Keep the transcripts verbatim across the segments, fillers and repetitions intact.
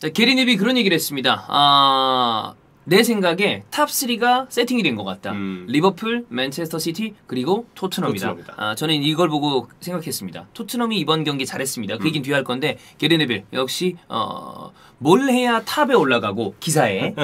자, 게리 네빌이 그런 얘기를 했습니다. 아, 내 생각에 탑 쓰리가 세팅이 된 것 같다. 음. 리버풀, 맨체스터 시티, 그리고 토트넘이다. 토트넘이다. 아, 저는 이걸 보고 생각했습니다. 토트넘이 이번 경기 잘했습니다. 그 얘기는 음. 뒤에 할 건데, 게리 네빌 역시 어, 뭘 해야 탑에 올라가고, 기사에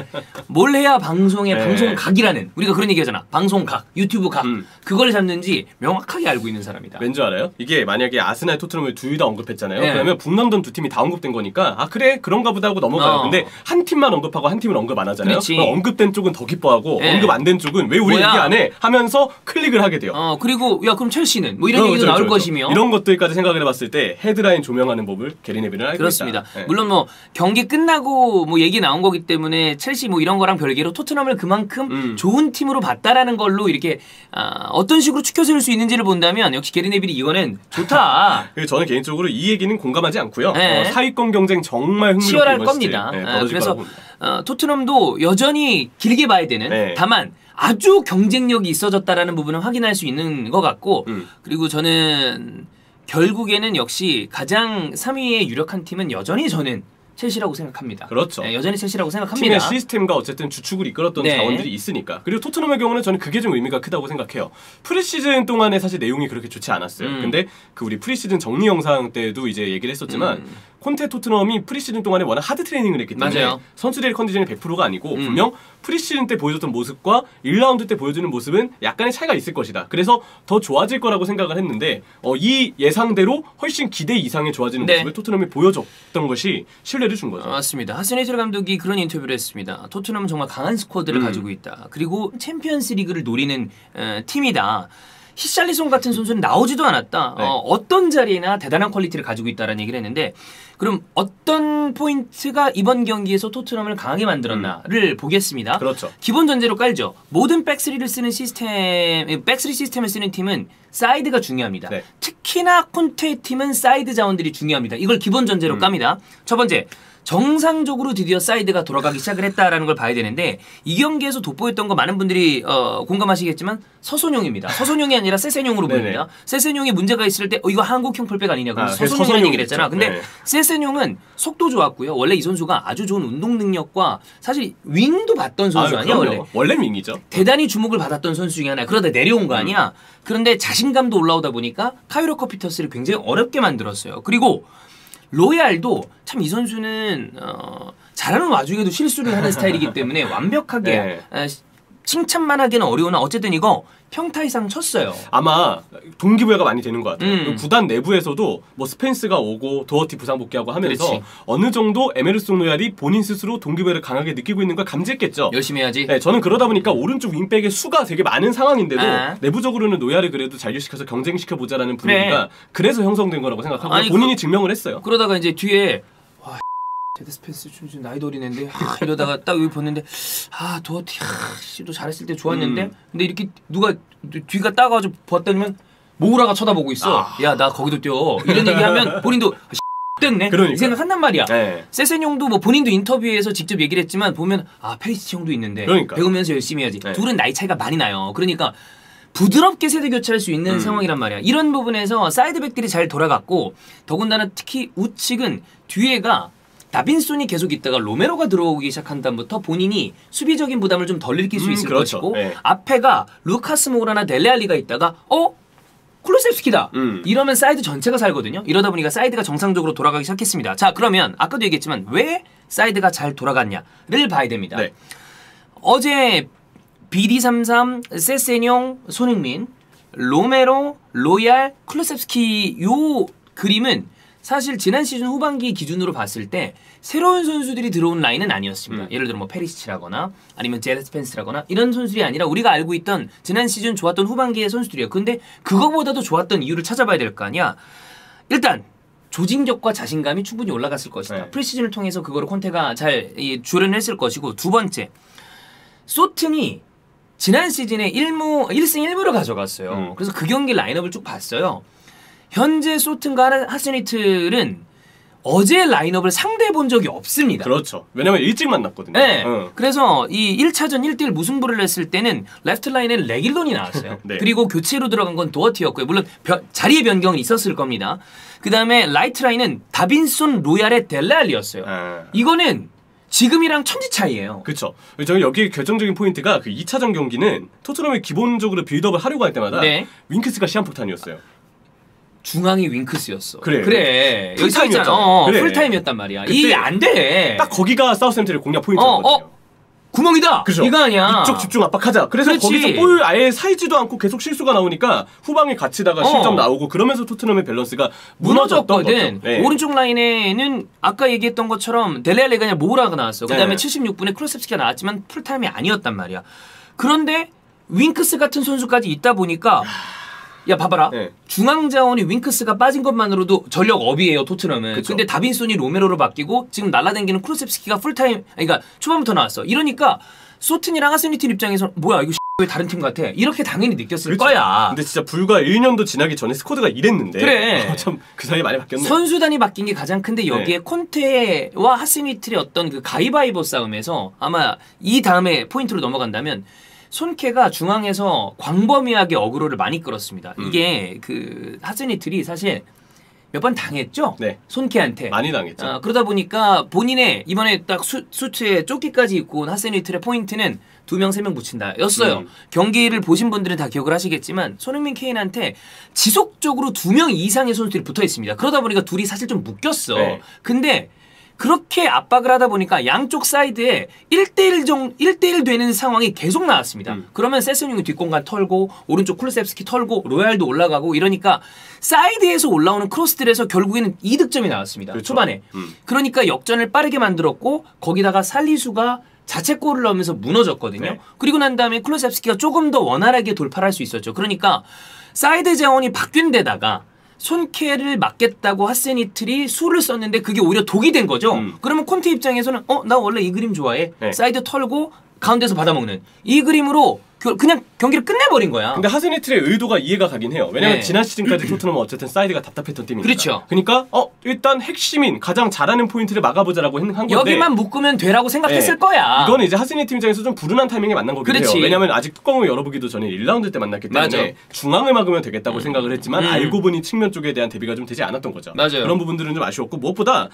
뭘 해야 방송에 네. 방송각이라는, 우리가 그런 얘기하잖아. 방송각, 유튜브 각, 음. 그걸 잡는지 명확하게 알고 있는 사람이다. 왠지 알아요? 이게 만약에 아스날, 토트넘을 둘 다 언급했잖아요. 네. 그러면 북런던 두 팀이 다 언급된 거니까 아 그래 그런가 보다 하고 넘어가요. 어. 근데 한 팀만 언급하고 한 팀을 언급 안 하잖아요. 그렇지. 언급된 쪽은 더 기뻐하고 네. 언급 안 된 쪽은 왜 우리 뭐야? 얘기 안 해? 하면서 클릭을 하게 돼요. 어, 그리고 야 그럼 첼시는? 뭐 이런 어, 얘기도 그렇죠, 나올 그렇죠. 것이며 이런 것들까지 생각을 해봤을 때 헤드라인 조명하는 법을 게리 네빌은 알고 그렇습니다. 있다. 네. 물론 뭐 경기 끝나고 뭐 얘기 나온 거기 때문에 첼시 뭐 이런 거랑 별개로 토트넘을 그만큼 음. 좋은 팀으로 봤다라는 걸로 이렇게 아, 어떤 식으로 추켜 세울 수 있는지를 본다면 역시 게리 네빌이 이거는 좋다. 그리고 저는 개인적으로 이 얘기는 공감하지 않고요. 네. 어, 사위권 경쟁 정말 흥미롭게 치열할 겁니다. 네, 아, 그래서 어, 토트넘도 여전히 길게 봐야 되는 네. 다만 아주 경쟁력이 있어졌다라는 부분은 확인할 수 있는 것 같고 음. 그리고 저는 결국에는 역시 가장 삼 위에 유력한 팀은 여전히 저는 첼시라고 생각합니다. 그렇죠. 네, 여전히 첼시라고 생각합니다. 팀의 시스템과 어쨌든 주축을 이끌었던 네. 자원들이 있으니까. 그리고 토트넘의 경우는 저는 그게 좀 의미가 크다고 생각해요. 프리시즌 동안에 사실 내용이 그렇게 좋지 않았어요. 음. 근데 그 우리 프리시즌 정리 영상 때도 이제 얘기를 했었지만 음. 콘테 토트넘이 프리시즌 동안에 워낙 하드 트레이닝을 했기 때문에 맞아요. 선수들의 컨디션이 백 퍼센트가 아니고 음. 분명 프리시즌 때 보여줬던 모습과 일 라운드 때 보여주는 모습은 약간의 차이가 있을 것이다. 그래서 더 좋아질 거라고 생각을 했는데 어, 이 예상대로 훨씬 기대 이상의 좋아지는 네. 모습을 토트넘이 보여줬던 것이 신뢰를 준 거죠. 아, 맞습니다. 하센허틀 감독이 그런 인터뷰를 했습니다. 토트넘은 정말 강한 스쿼드를 음. 가지고 있다. 그리고 챔피언스 리그를 노리는 어, 팀이다. 히샬리송 같은 선수는 나오지도 않았다. 네. 어, 어떤 자리나 대단한 퀄리티를 가지고 있다는 얘기를 했는데 그럼 어떤 포인트가 이번 경기에서 토트넘을 강하게 만들었나를 음. 보겠습니다. 그렇죠. 기본 전제로 깔죠. 모든 백삼을 쓰는 시스템, 백삼 시스템을 쓰는 팀은 사이드가 중요합니다. 네. 특히나 콘테의 팀은 사이드 자원들이 중요합니다. 이걸 기본 전제로 음. 깝니다. 첫 번째. 정상적으로 드디어 사이드가 돌아가기 시작을 했다라는 걸 봐야 되는데 이 경기에서 돋보였던 거 많은 분들이 어, 공감하시겠지만 서손용입니다. 서손용이 아니라 세센용으로 보입니다. 세센용이 문제가 있을 때 어, 이거 한국형 풀백 아니냐 그럼 아, 서손용이라는 얘기를 했잖아. 근데 네네. 세센용은 속도 좋았고요. 원래 이 선수가 아주 좋은 운동 능력과 사실 윙도 봤던 선수 아유, 아니야 그럼요. 원래? 원래 윙이죠. 대단히 주목을 받았던 선수 중에 하나. 그러다 내려온 거 아니야. 음. 그런데 자신감도 올라오다 보니까 카이로 커피터스를 굉장히 어렵게 만들었어요. 그리고 로얄도 참 이 선수는 어, 잘하는 와중에도 실수를 하는 스타일이기 때문에 완벽하게 네. 칭찬만 하기는 어려우나 어쨌든 이거 평타 이상 쳤어요. 아마 동기부여가 많이 되는 것 같아요. 음. 구단 내부에서도 뭐 스펜스가 오고 도어티 부상 복귀하고 하면서 그렇지. 어느 정도 에메르송 로얄이 본인 스스로 동기부여를 강하게 느끼고 있는 걸 감지했겠죠. 열심히 해야지. 네, 저는 그러다 보니까 오른쪽 윙백의 수가 되게 많은 상황인데도 아. 내부적으로는 로얄을 그래도 잔류시켜서 경쟁시켜보자라는 분위기가 그래. 그래서 형성된 거라고 생각하고 아니, 본인이 그, 증명을 했어요. 그러다가 이제 뒤에 와 제드 스펜스 좀 나이도 어린 애인데 아, 이러다가 딱 여기 보는데 아 도어티 아, 씨도 잘했을 때 좋았는데 음. 근데 이렇게 누가 뒤가 따가지고 봤더니면 모우라가 쳐다보고 있어. 아. 야 나 거기도 뛰어 이런 얘기하면 본인도 아, 씨 됐네 그러니까. 생각한단 말이야. 네. 세센 형도 뭐 본인도 인터뷰에서 직접 얘기를 했지만 보면 아 페리시치 형도 있는데 그러니까. 배우면서 열심히 해야지. 네. 둘은 나이 차이가 많이 나요. 그러니까 부드럽게 세대 교체할 수 있는 음. 상황이란 말이야. 이런 부분에서 사이드백들이 잘 돌아갔고 더군다나 특히 우측은 뒤에가 다빈손이 계속 있다가 로메로가 들어오기 시작한 다음부터 본인이 수비적인 부담을 좀 덜 느낄 수 있을 음, 그렇죠. 것이고 네. 앞에가 루카스 모우라나 델레알리가 있다가 어? 쿨루셉스키다. 음. 이러면 사이드 전체가 살거든요. 이러다 보니까 사이드가 정상적으로 돌아가기 시작했습니다. 자 그러면 아까도 얘기했지만 왜 사이드가 잘 돌아갔냐를 봐야 됩니다. 네. 어제 비디 삼십삼, 세세뇽, 손흥민, 로메로, 로얄, 쿨루셉스키 요 그림은 사실 지난 시즌 후반기 기준으로 봤을 때 새로운 선수들이 들어온 라인은 아니었습니다. 음. 예를 들어 뭐 페리시치라거나 아니면 제드 스펜스라거나 이런 선수들이 아니라 우리가 알고 있던 지난 시즌 좋았던 후반기의 선수들이에요. 근데 그거보다도 좋았던 이유를 찾아봐야 될 거 아니야. 일단 조직력과 자신감이 충분히 올라갔을 것이다. 네. 프리시즌을 통해서 그거를 콘테가 잘 조련했을 것이고 두 번째, 소튼이 지난 시즌에 일 승 일 무를 가져갔어요. 음. 그래서 그 경기 라인업을 쭉 봤어요. 현재 소튼과 하센허틀은 어제 라인업을 상대해 본 적이 없습니다. 그렇죠. 왜냐면 일찍 만났거든요. 네. 응. 그래서 이 일 차전 일 대 일 무승부를 했을 때는 레프트 라인에 레길론이 나왔어요. 네. 그리고 교체로 들어간 건 도어티였고요. 물론 벼, 자리의 변경은 있었을 겁니다. 그 다음에 라이트 라인은 다빈손 로얄의 델랄리였어요. 아. 이거는 지금이랑 천지 차이예요. 그렇죠. 저는 여기 결정적인 포인트가 그 이 차전 경기는 토트넘이 기본적으로 빌드업을 하려고 할 때마다 네. 윙크스가 시한폭탄이었어요. 중앙이 윙크스였어. 그래. 그래. 여기서 있잖아. 어, 그래. 풀타임이었단 말이야. 이게 안 돼. 딱 거기가 사우스햄튼의 공략 포인트였거든요. 어, 어. 구멍이다. 그죠? 이거 아니야. 이쪽 집중 압박하자. 그래서 그렇지. 거기서 볼 아예 살지도 않고 계속 실수가 나오니까 후방에 갇히다가 어. 실점 나오고 그러면서 토트넘의 밸런스가 무너졌던 거죠. 네. 오른쪽 라인에는 아까 얘기했던 것처럼 델레알레가 그냥 모우라가 나왔어. 그다음에 네. 칠십육 분에 쿠루셉스키가 나왔지만 풀타임이 아니었단 말이야. 그런데 윙크스 같은 선수까지 있다 보니까 야 봐봐라. 네. 중앙자원이 윙크스가 빠진 것만으로도 전력업이에요 토트넘은. 그쵸. 근데 다빈손이 로메로로 바뀌고 지금 날아다니는 쿠루셉스키가 풀타임 그러니까 초반부터 나왔어. 이러니까 소튼이랑 하센휘틀 입장에서 뭐야 이거 왜 다른 팀 같아 이렇게 당연히 느꼈을 그렇죠. 거야. 근데 진짜 불과 일 년도 지나기 전에 스쿼드가 이랬는데 그래. 어, 참 그 사이에 많이 바뀌었네. 선수단이 바뀐 게 가장 큰데 여기에 네. 콘테와 하센휘틀의 어떤 그 가위바위보 싸움에서 아마 이 다음에 포인트로 넘어간다면 손케가 중앙에서 광범위하게 어그로를 많이 끌었습니다. 음. 이게 그 하센휘틀이 사실 몇 번 당했죠? 네. 손케한테. 많이 당했죠. 아, 그러다 보니까 본인의 이번에 딱 수, 수트에 조끼까지 입고 온 하센휘틀의 포인트는 두 명, 세 명 붙인다 였어요. 음. 경기를 보신 분들은 다 기억을 하시겠지만 손흥민 케인한테 지속적으로 두 명 이상의 선수들이 붙어 있습니다. 그러다 보니까 둘이 사실 좀 묶였어. 네. 근데 그렇게 압박을 하다 보니까 양쪽 사이드에 일 대 일 정, 일 대 일 되는 상황이 계속 나왔습니다. 음. 그러면 세스뉴이 뒷공간 털고 오른쪽 쿠루셉스키 털고 로얄도 올라가고 이러니까 사이드에서 올라오는 크로스들에서 결국에는 이득점이 나왔습니다. 그렇죠. 초반에. 음. 그러니까 역전을 빠르게 만들었고 거기다가 살리수가 자책골을 넣으면서 무너졌거든요. 네. 그리고 난 다음에 쿠루셉스키가 조금 더 원활하게 돌파를 할 수 있었죠. 그러니까 사이드 자원이 바뀐 데다가 손케를 막겠다고 하센휘틀이 수를 썼는데 그게 오히려 독이 된 거죠. 음. 그러면 콘테 입장에서는 어? 나 원래 이 그림 좋아해. 네. 사이드 털고 가운데서 받아먹는. 이 그림으로 그냥 경기를 끝내버린 거야. 근데 하센휘틀의 의도가 이해가 가긴 해요. 왜냐면 네. 지난 시즌까지 토트넘은 어쨌든 사이드가 답답했던 팀이니까. 그렇죠. 그러니까 어 일단 핵심인 가장 잘하는 포인트를 막아보자라고 한 건데 여기만 묶으면 되라고 생각했을 네. 거야. 이거는 이제 하센휘틀 입장에서 좀 불운한 타이밍에 만난 거긴 그렇지. 해요. 왜냐면 아직 뚜껑을 열어보기도 전에 일 라운드 때 만났기 때문에 맞아. 중앙을 막으면 되겠다고 음. 생각을 했지만 음. 알고 보니 측면 쪽에 대한 대비가 좀 되지 않았던 거죠. 맞아요. 그런 부분들은 좀 아쉬웠고 무엇보다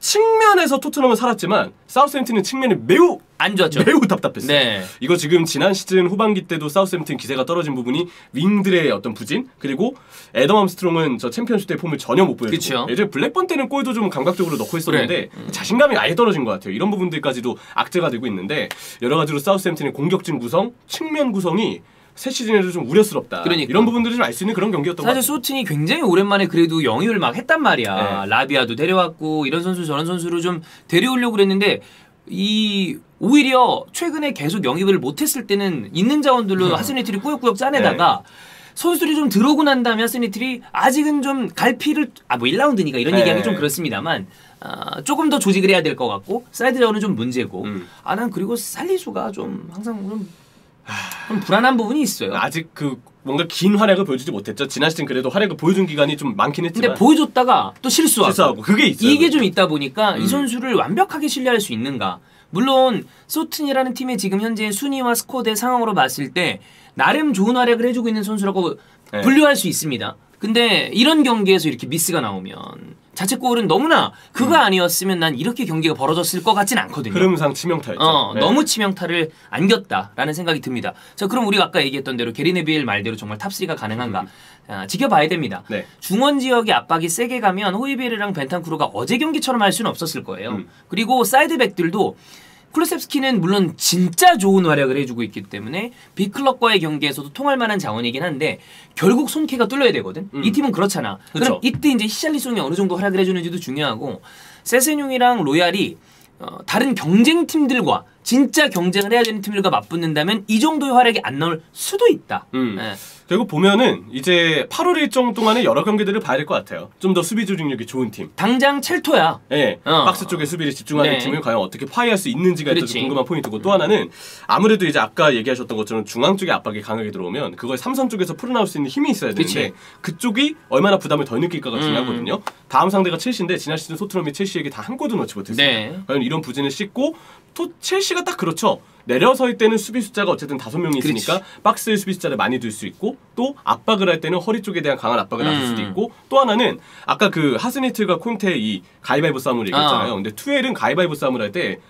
측면에서 토트넘은 살았지만 사우스햄튼은 측면이 매우 안 좋았죠. 매우 답답했어요. 네. 이거 지금 지난 시즌 후반기 때도 사우스햄튼 기세가 떨어진 부분이 윙들의 어떤 부진 그리고 애덤 암스트롱은 저 챔피언십 때 폼을 전혀 못 보여주고 예전에 블랙번 때는 골도 좀 감각적으로 넣고 했었는데 그래. 음. 자신감이 아예 떨어진 것 같아요. 이런 부분들까지도 악재가 되고 있는데 여러 가지로 사우스햄튼의 공격진 구성, 측면 구성이 새 시즌에도 좀 우려스럽다. 그러니까. 이런 부분들을 좀 알 수 있는 그런 경기였던 것 같아요. 사실 소팅이 굉장히 오랜만에 그래도 영입을 막 했단 말이야. 네. 라비아도 데려왔고 이런 선수 저런 선수로 좀 데려오려고 그랬는데 이 오히려 최근에 계속 영입을 못했을 때는 있는 자원들로 음. 하센휘틀이 꾸역꾸역 짜내다가 네. 선수들이 좀 들어오고 난 다음에 하센휘틀이 아직은 좀 갈피를 아 뭐 일 라운드니까 이런 네. 얘기하기 좀 그렇습니다만 아, 조금 더 조직을 해야 될 것 같고 사이드 자원은 좀 문제고 음. 아 난 그리고 살리수가 좀 항상 좀 좀 불안한 부분이 있어요. 아직 그 뭔가 긴 활약을 보여주지 못했죠. 지난 시즌 그래도 활약을 보여준 기간이 좀 많긴 했지만 근데 보여줬다가 또 실수하고, 실수하고. 그게 있어요. 이게 좀 있다 보니까 음. 이 선수를 완벽하게 신뢰할 수 있는가. 물론 소튼이라는 팀의 지금 현재 순위와 스쿼드의 상황으로 봤을 때 나름 좋은 활약을 해주고 있는 선수라고 네. 분류할 수 있습니다. 근데 이런 경기에서 이렇게 미스가 나오면 자책골은 너무나 그거 아니었으면 난 이렇게 경기가 벌어졌을 것 같진 않거든요. 흐름상 치명타였죠. 어, 네. 너무 치명타를 안겼다라는 생각이 듭니다. 자, 그럼 우리가 아까 얘기했던 대로 게리 네빌 말대로 정말 탑삼가 가능한가? 음. 아, 지켜봐야 됩니다. 네. 중원 지역의 압박이 세게 가면 호이베르랑 벤탄쿠르가 어제 경기처럼 할 수는 없었을 거예요. 음. 그리고 사이드백들도 쿠루셉스키는 물론 진짜 좋은 활약을 해주고 있기 때문에 빅클럽과의 경기에서도 통할 만한 자원이긴 한데 결국 손케가 뚫려야 되거든. 음. 이 팀은 그렇잖아. 그쵸. 그럼 이때 이제 히샬리송이 어느 정도 활약을 해주는지도 중요하고 세세뇽이랑 로얄이 어, 다른 경쟁팀들과 진짜 경쟁을 해야 되는 팀들과 맞붙는다면 이 정도의 활약이 안 나올 수도 있다. 음. 네. 결국 보면은 이제 팔월 일정 동안에 여러 경기들을 봐야 될 것 같아요. 좀 더 수비 조직력이 좋은 팀. 당장 첼토야. 예. 네. 어. 박스 쪽에 수비를 집중하는 네. 팀을 과연 어떻게 파괴할 수 있는지가 또 궁금한 포인트고, 또 하나는 아무래도 이제 아까 얘기하셨던 것처럼 중앙 쪽에 압박이 강하게 들어오면 그걸 삼선 쪽에서 풀어나올 수 있는 힘이 있어야 되는데, 그치. 그쪽이 얼마나 부담을 덜 느낄까가 중요하거든요. 음. 다음 상대가 첼시인데 지난 시즌 소트럼이 첼시에게 다 한 골도 넣지 못했어요. 네. 과연 이런 부진을 씻고 또 첼시가 딱 그렇죠. 내려설 때는 수비 숫자가 어쨌든 다섯 명이 있으니까 박스에 수비 숫자를 많이 둘 수 있고, 또 압박을 할 때는 허리 쪽에 대한 강한 압박을 음. 나설 수도 있고, 또 하나는 아까 그 하스니틀과 콘테 이 가위바위보 싸움을 얘기했잖아요. 어. 근데 투엘은 가위바위보 싸움을 할 때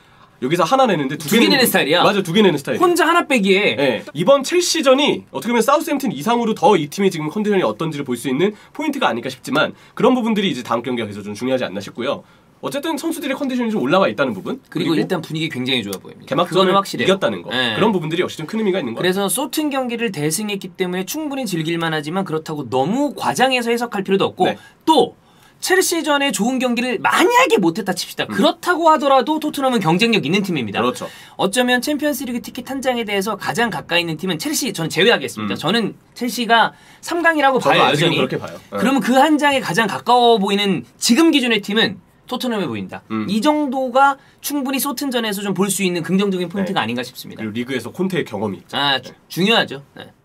여기서 하나 내는데 두, 두 개 내는 스타일이야. 맞아, 두 개 내는 스타일. 혼자 하나 빼기에. 네. 이번 첼시전이 어떻게 보면 사우스햄튼 이상으로 더 이 팀이 지금 컨디션이 어떤지를 볼 수 있는 포인트가 아닐까 싶지만, 그런 부분들이 이제 다음 경기가 계속 좀 중요하지 않나 싶고요. 어쨌든 선수들의 컨디션이 좀 올라와 있다는 부분, 그리고, 그리고 일단 분위기 굉장히 좋아 보입니다. 개막전을 이겼다는 거, 네. 그런 부분들이 역시 좀 큰 의미가 있는 거예요. 그래서 쏘튼 경기를 대승했기 때문에 충분히 즐길만 하지만 그렇다고 너무 과장해서 해석할 필요도 없고, 네. 또 첼시전에 좋은 경기를 만약에 못했다 칩시다. 음. 그렇다고 하더라도 토트넘은 경쟁력 있는 팀입니다. 그렇죠. 어쩌면 챔피언스리그 티켓 한 장에 대해서 가장 가까이 있는 팀은 첼시, 저는 제외하겠습니다. 음. 저는 첼시가 삼 강이라고 봐요. 여전히 그렇게 봐요. 네. 그러면 그 한 장에 가장 가까워 보이는 지금 기준의 팀은 토트넘에 보인다. 음. 이 정도가 충분히 소튼전에서 좀 볼 수 있는 긍정적인 포인트가 네. 아닌가 싶습니다. 그리고 리그에서 콘테의 경험이 있죠. 아, 네. 중요하죠. 네.